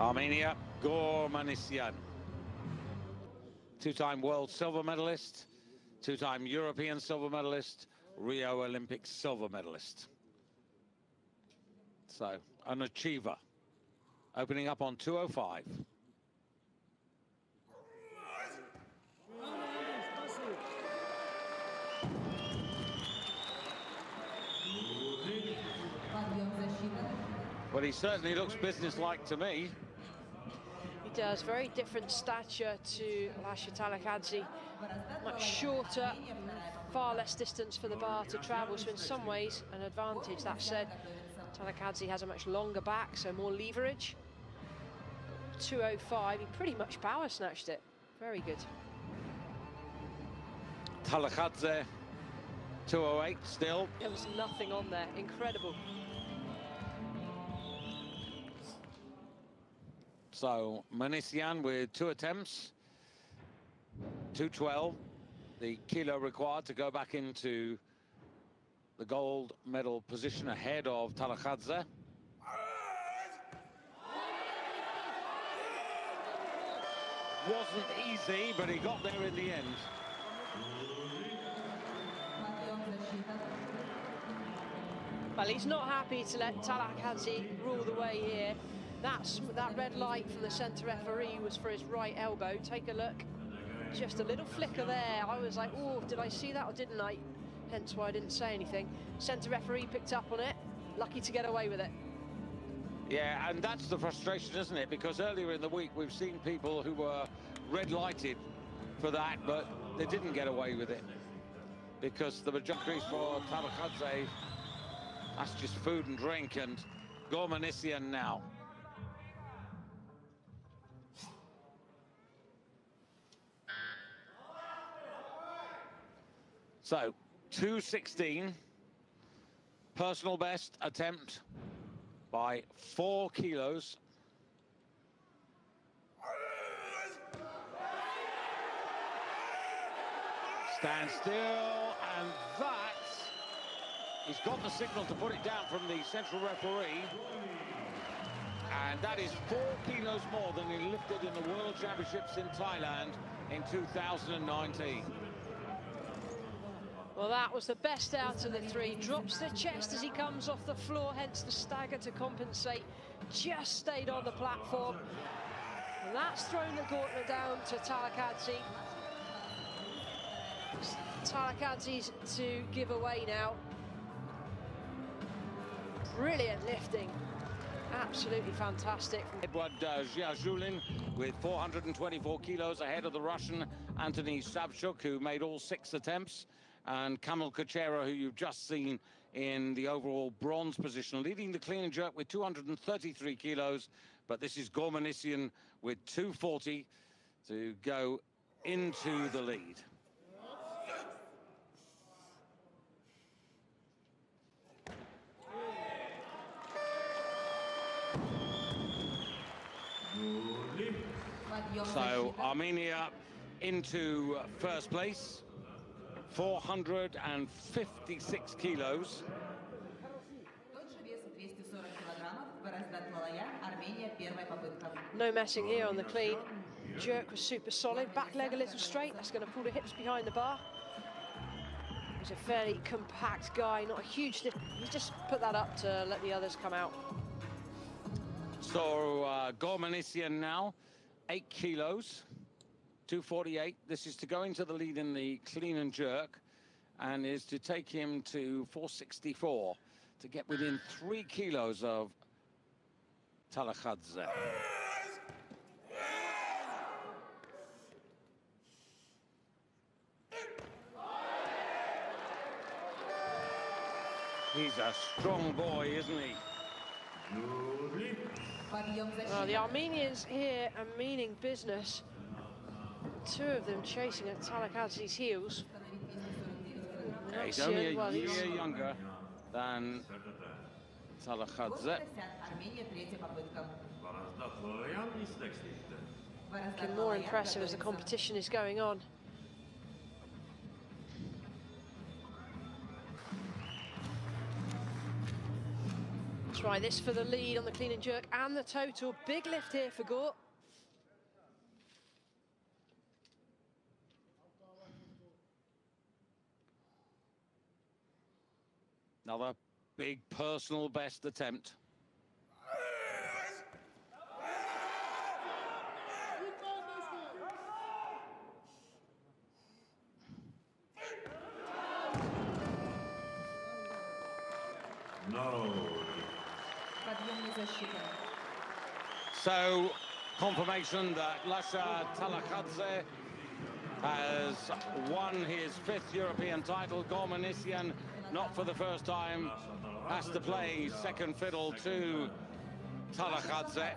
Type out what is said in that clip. Armenia, Gor Minasyan, two-time world silver medalist, two-time European silver medalist, Rio Olympic silver medalist. So, an achiever, opening up on 205. Well, he certainly looks businesslike to me. He does. Very different stature to Lasha Talakhadze. Much shorter, far less distance for the bar to travel, so in some ways an advantage. That said, Talakhadze has a much longer back, so more leverage. 205, he pretty much power snatched it. Very good. Talakhadze, 208 still. There was nothing on there. Incredible. So, Minasyan with two attempts, 212, the kilo required to go back into the gold medal position ahead of Talakhadze. Wasn't easy, but he got there in the end. Well, he's not happy to let Talakhadze rule the way here. That red light from the centre referee was for his right elbow. Take a look. Just a little flicker there. I was like, oh, did I see that or didn't I? Hence why I didn't say anything. Centre referee picked up on it. Lucky to get away with it. Yeah, and that's the frustration, isn't it? Because earlier in the week, we've seen people who were red-lighted for that, but they didn't get away with it. Because the majority for Talakhadze, that's just food and drink, and Gor Minasyan now. So, 216, personal best attempt by 4 kilos. Stand still, and that, he's got the signal to put it down from the central referee. And that is 4 kilos more than he lifted in the World Championships in Thailand in 2019. Well, that was the best out of the three. Drops the chest as he comes off the floor, hence the stagger to compensate. Just stayed on the platform. And that's thrown the gauntlet down to Talakhadze. Talakhadze's to give away now. Brilliant lifting. Absolutely fantastic. Edward Ziazulin with 424 kilos ahead of the Russian Antony Sabchuk, who made all 6 attempts. And Kamil Kachera, who you've just seen in the overall bronze position, leading the clean and jerk with 233 kilos. But this is Gor Minasyan with 240 to go into the lead. So Armenia into first place. 456 kilos. No messing here on the clean. Jerk was super solid. Back leg a little straight. That's going to pull the hips behind the bar. He's a fairly compact guy, not a huge lift. He just put that up to let the others come out. So Gor Minasyan now, 8 kilos. 248. This is to go into the lead in the clean and jerk, and is to take him to 464 to get within 3 kilos of Talakhadze. He's a strong boy, isn't he? Well, the Armenians here are meaning business. Two of them chasing at Talakhadze's heels. Yeah, he's only a year younger than Talakhadze. Looking more impressive as the competition is going on. Try this for the lead on the clean and jerk and the total. Big lift here for Gor. Another big personal best attempt. No. So, confirmation that Lasha Talakhadze has won his 5th European title. Gor Minasyan, not for the first time, has to play second fiddle to Talakhadze.